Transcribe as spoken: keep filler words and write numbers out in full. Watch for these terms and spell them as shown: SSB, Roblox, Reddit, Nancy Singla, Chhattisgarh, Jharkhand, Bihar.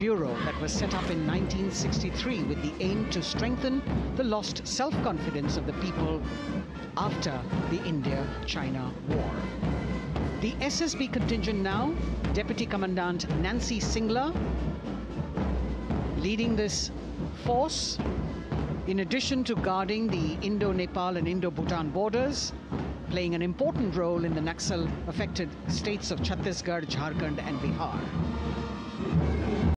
Bureau that was set up in nineteen sixty-three with the aim to strengthen the lost self-confidence of the people after the India-China war. The S S B contingent now, Deputy Commandant Nancy Singla, leading this force, in addition to guarding the Indo-Nepal and Indo-Bhutan borders, playing an important role in the Naxal-affected states of Chhattisgarh, Jharkhand and Bihar.